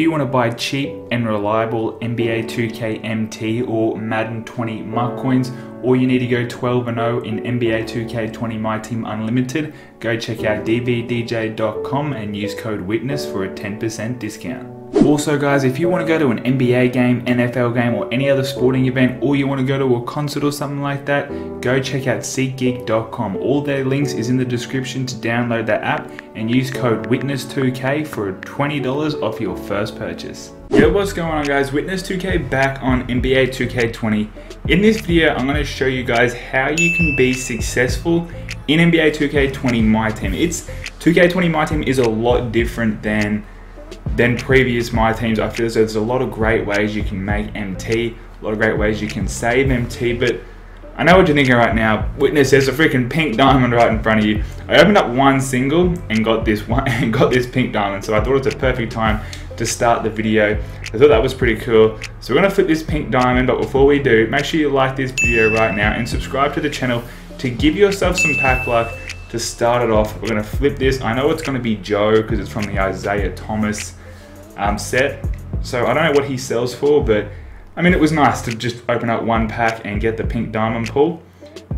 you want to buy cheap and reliable NBA 2K MT or Madden 20 Mark coins, or you need to go 12-0 in NBA 2K20 MyTeam Unlimited, go check out dvdj.com and use code Witness for a 10% discount. Also guys, if you want to go to an NBA game, NFL game or any other sporting event, or you want to go to a concert or something like that, go check out SeatGeek.com. All their links is in the description to download that app and use code Witness2K for $20 off your first purchase. Yo, what's going on guys, Witness2K back on NBA 2K20. In this video, I'm going to show you guys how you can be successful in NBA 2K20 MyTeam. 2K20 MyTeam is a lot different than previous My Teams. I feel as though there's a lot of great ways you can make MT, a lot of great ways you can save MT, but I know what you're thinking right now. Witness, there's a freaking pink diamond right in front of you. I opened up one single and got this pink diamond, so I thought it was a perfect time to start the video. I thought that was pretty cool. So we're gonna flip this pink diamond, but before we do, make sure you like this video right now and subscribe to the channel to give yourself some pack luck. To start it off, we're gonna flip this. I know it's gonna be Joe because it's from the Isaiah Thomas set. So I don't know what he sells for, but I mean, it was nice to just open up one pack and get the pink diamond pull.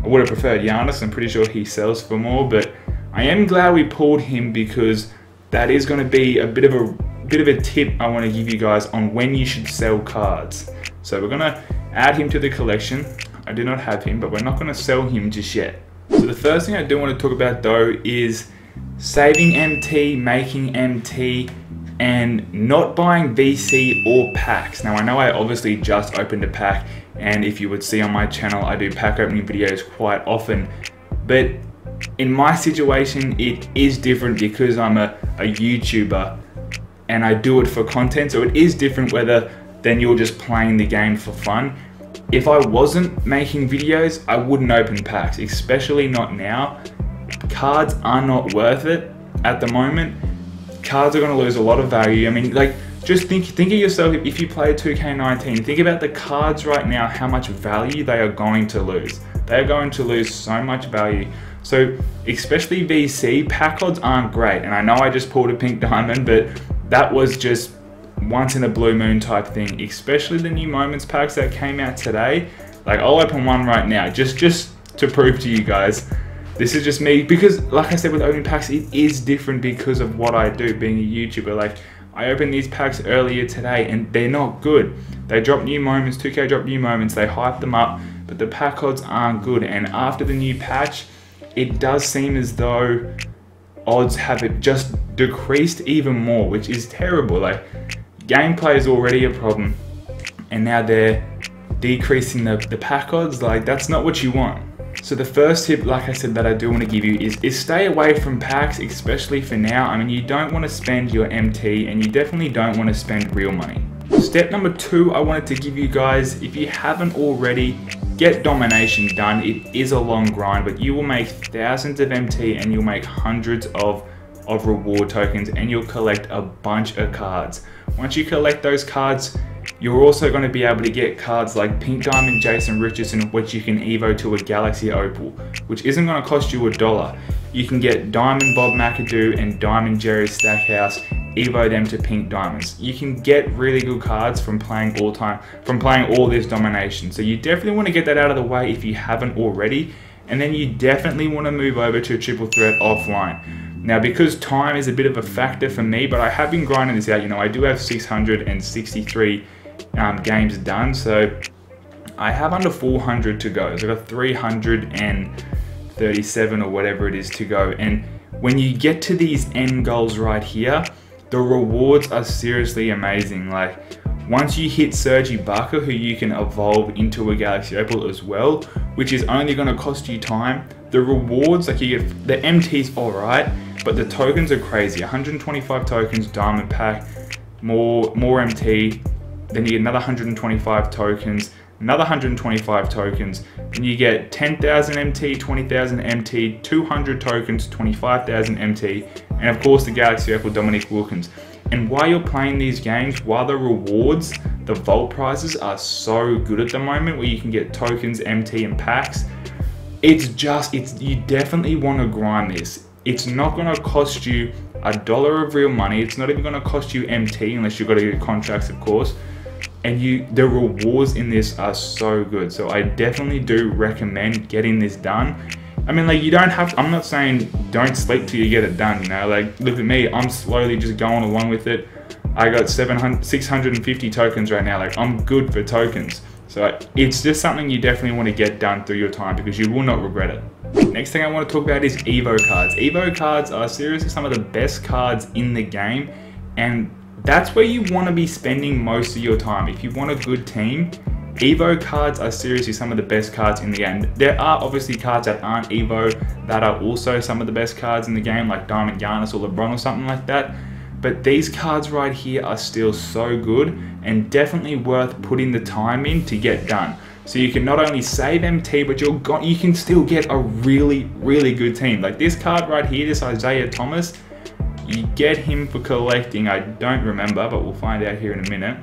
I would have preferred Giannis. I'm pretty sure he sells for more, but I am glad we pulled him because that is gonna be a bit of a tip I wanna give you guys on when you should sell cards. So we're gonna add him to the collection. I do not have him, but we're not gonna sell him just yet. So the first thing I do want to talk about though is saving MT, making MT, and not buying VC or packs. Now I know I obviously just opened a pack, and if you would see on my channel, I do pack opening videos quite often. But in my situation, it is different because I'm a YouTuber and I do it for content. So it is different whether than you're just playing the game for fun. If I wasn't making videos, I wouldn't open packs, especially not now. Cards are not worth it at the moment. Cards are gonna lose a lot of value. I mean, like, just think of yourself, if you play 2K19, think about the cards right now, how much value they are going to lose. They are going to lose so much value. So, especially VC, pack odds aren't great. And I know I just pulled a pink diamond, but that was just once in a blue moon type thing, especially the new moments packs that came out today. Like, I'll open one right now just to prove to you guys. This is just me, because like I said, with opening packs, it is different because of what I do being a YouTuber. Like, I opened these packs earlier today and they're not good. They dropped new moments, 2K dropped new moments, they hyped them up, but the pack odds aren't good. And after the new patch, it does seem as though odds have it just decreased even more, which is terrible. Like, gameplay is already a problem, and now they're decreasing the pack odds. Like, that's not what you want. So the first tip, like I said, that I do want to give you is stay away from packs, especially for now. I mean, you don't want to spend your MT, and you definitely don't want to spend real money. Step number two I wanted to give you guys, if you haven't already, get domination done. It is a long grind, but you will make thousands of MT and you'll make hundreds of reward tokens, and you'll collect a bunch of cards. Once you collect those cards, you're also going to be able to get cards like Pink Diamond Jason Richardson, which you can Evo to a Galaxy Opal, which isn't going to cost you $1. You can get Diamond Bob McAdoo and Diamond Jerry Stackhouse, Evo them to pink diamonds. You can get really good cards from playing all this domination. So you definitely want to get that out of the way if you haven't already, and then you definitely want to move over to triple threat offline. Now, because time is a bit of a factor for me, but I have been grinding this out. You know, I do have 663 games done, so I have under 400 to go. So I've got 337 or whatever it is to go. And when you get to these end goals right here, the rewards are seriously amazing. Like, once you hit Sergi Barker, who you can evolve into a Galaxy Opal as well, which is only gonna cost you time, the rewards, like, you get, the MT's all right, but the tokens are crazy. 125 tokens, diamond pack, more MT, then you get another 125 tokens, another 125 tokens, then you get 10,000 MT, 20,000 MT, 200 tokens, 25,000 MT, and of course the Galaxy Opal Dominic Wilkins. And while you're playing these games, while the rewards, the vault prizes are so good at the moment, where you can get tokens, MT, and packs, you definitely want to grind this. It's not going to cost you $1 of real money. It's not even going to cost you MT unless you've got to get contracts, of course. And the rewards in this are so good. So I definitely do recommend getting this done. I mean, like, you don't have to, I'm not saying don't sleep till you get it done, you know, like, look at me, I'm slowly just going along with it. I got 650 tokens right now, like, I'm good for tokens. So it's just something you definitely want to get done through your time because you will not regret it. Next thing I want to talk about is Evo cards. Evo cards are seriously some of the best cards in the game, and that's where you want to be spending most of your time. If you want a good team, Evo cards are seriously some of the best cards in the game. There are obviously cards that aren't Evo that are also some of the best cards in the game, like Diamond Giannis or LeBron or something like that. But these cards right here are still so good and definitely worth putting the time in to get done. So you can not only save MT, but you can still get a really, really good team. Like this card right here, this Isaiah Thomas, you get him for collecting, I don't remember, but we'll find out here in a minute.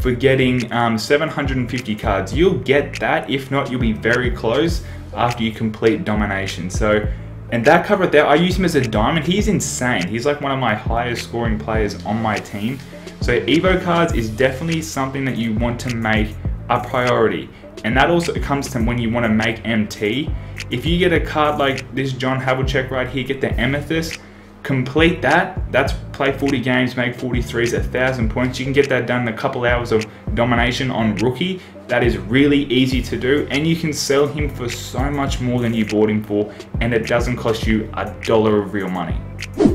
For getting 750 cards. You'll get that, if not, you'll be very close after you complete Domination. So, and that card right there, I use him as a diamond. He's insane. He's like one of my highest scoring players on my team. So Evo cards is definitely something that you want to make a priority. And that also comes to when you want to make MT. If you get a card like this John Havlicek right here, get the Amethyst, complete that. That's play 40 games, make 43s, 1,000 points. You can get that done in a couple hours of Domination on Rookie. That is really easy to do, and you can sell him for so much more than you bought him for, and it doesn't cost you $1 of real money.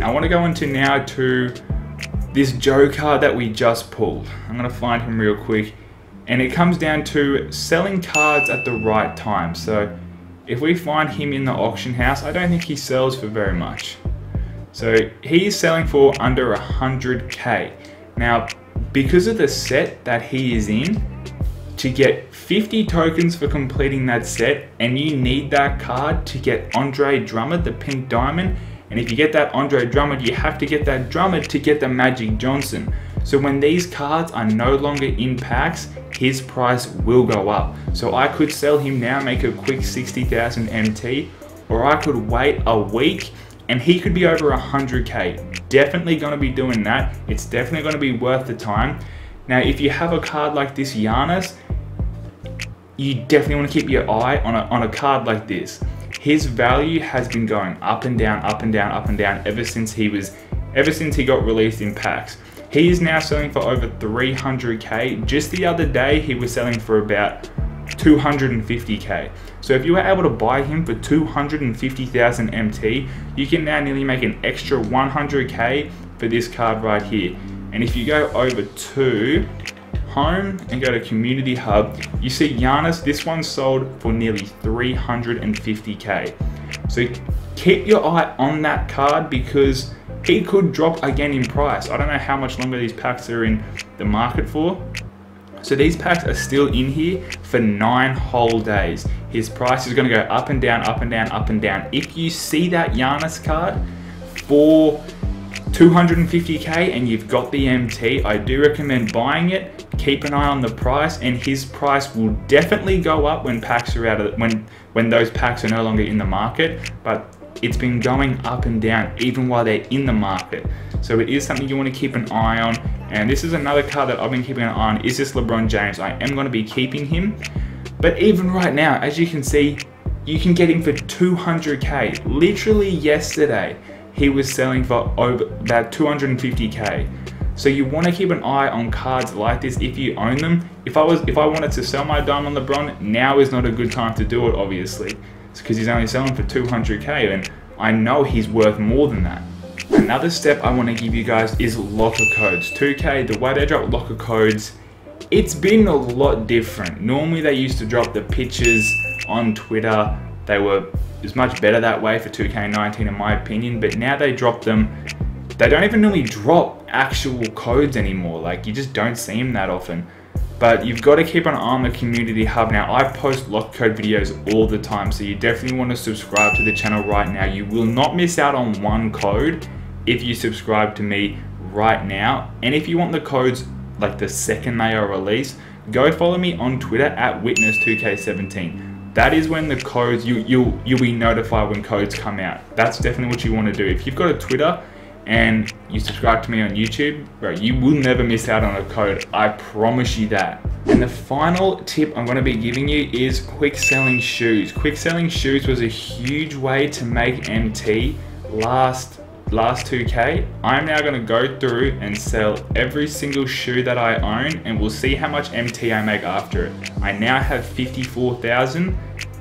I want to go into now to this Joe card that we just pulled. I'm going to find him real quick, and it comes down to selling cards at the right time. So if we find him in the auction house, I don't think he sells for very much. So he's selling for under 100K. Now, because of the set that he is in, to get 50 tokens for completing that set, and you need that card to get Andre Drummond, the Pink Diamond. And if you get that Andre Drummond, you have to get that Drummond to get the Magic Johnson. So when these cards are no longer in packs, his price will go up. So I could sell him now, make a quick 60,000 MT, or I could wait a week and he could be over 100K. Definitely gonna be doing that. It's definitely gonna be worth the time. Now, if you have a card like this Giannis, you definitely wanna keep your eye on a card like this. His value has been going up and down, up and down, up and down ever since he got released in packs. He is now selling for over 300K. Just the other day, he was selling for about 250K. So if you were able to buy him for 250,000 MT, you can now nearly make an extra 100K for this card right here. And if you go over to home and go to community hub, you see Giannis, this one sold for nearly 350K. So keep your eye on that card because he could drop again in price. I don't know how much longer these packs are in the market for. So these packs are still in here for 9 whole days. His price is going to go up and down, up and down, up and down. If you see that Giannis card for 250K and you've got the MT, I do recommend buying it. Keep an eye on the price, and his price will definitely go up when packs are out of when those packs are no longer in the market. But it's been going up and down even while they're in the market. So it is something you want to keep an eye on. And this is another card that I've been keeping an eye on, is this LeBron James. I am going to be keeping him. But even right now, as you can see, you can get him for 200K. Literally yesterday, he was selling for over about 250K. So you want to keep an eye on cards like this if you own them. If I wanted to sell my Diamond LeBron, now is not a good time to do it, obviously. It's because he's only selling for 200K, and I know he's worth more than that. Another step I want to give you guys is locker codes. 2K, the way they drop locker codes, it's been a lot different. Normally they used to drop the pictures on Twitter. They were, it was much better that way for 2K19 in my opinion, but now they drop them. They don't even really drop actual codes anymore. Like, you just don't see them that often. But you've got to keep an eye on the community hub. Now, I post locker code videos all the time, so you definitely want to subscribe to the channel right now. You will not miss out on one code if you subscribe to me right now. And if you want the codes like the second they are released, go follow me on Twitter at Witness2K17. that is when the codes, you'll be notified when codes come out. That's definitely what you want to do. If you've got a Twitter and you subscribe to me on YouTube, bro, you will never miss out on a code. I promise you that. And the final tip I'm gonna be giving you is quick selling shoes. Quick selling shoes was a huge way to make MT last 2K. I'm now gonna go through and sell every single shoe that I own, and we'll see how much MT I make after it. I now have 54,000.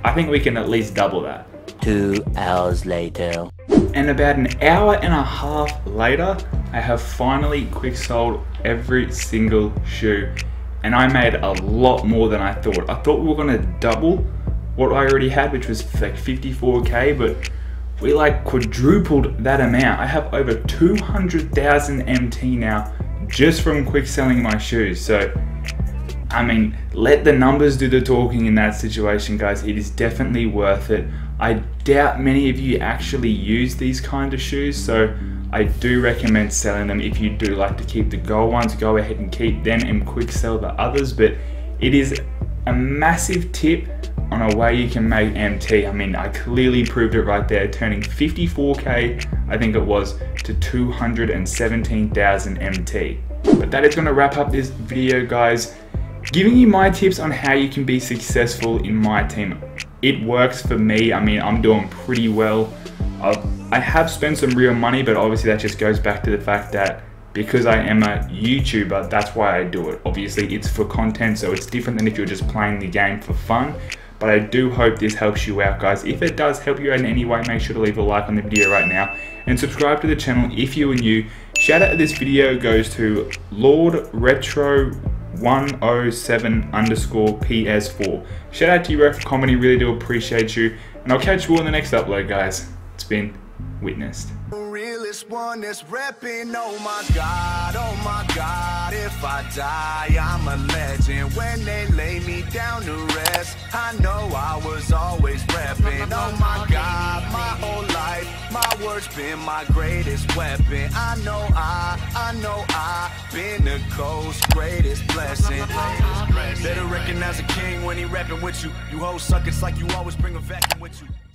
I think we can at least double that. 2 hours later. And about an hour and a half later, I have finally quick sold every single shoe. And I made a lot more than I thought. I thought we were gonna double what I already had, which was like 54K, but we like quadrupled that amount. I have over 200,000 MT now just from quick selling my shoes. So, I mean, let the numbers do the talking in that situation, guys. It is definitely worth it. I doubt many of you actually use these kind of shoes, so I do recommend selling them. If you do like to keep the gold ones, go ahead and keep them and quick sell the others, but it is a massive tip on a way you can make MT. I mean, I clearly proved it right there, turning 54K, I think it was, to 217,000 MT. But that is gonna wrap up this video, guys. Giving you my tips on how you can be successful in MyTeam. It works for me. I mean, I'm doing pretty well. I have spent some real money, but obviously that just goes back to the fact that because I am a YouTuber, that's why I do it. Obviously it's for content, so it's different than if you're just playing the game for fun. But I do hope this helps you out, guys. If it does help you out in any way, make sure to leave a like on the video right now and subscribe to the channel if you are new. Shout out to this video goes to Lord Retro 107 underscore PS4. Shout out to you, bro, for comedy. Really do appreciate you. And I'll catch you all in the next upload, guys. It's been Witnessed. Realest one that's repping. Oh my God, if I die, I'm a legend. When they lay me down to rest, I know I was always repping. Oh my God, my whole life, my word's been my greatest weapon. I know I been the coast's greatest blessing. Better recognize a king when he rapping with you. You whole suck, it's like you always bring a vacuum with you.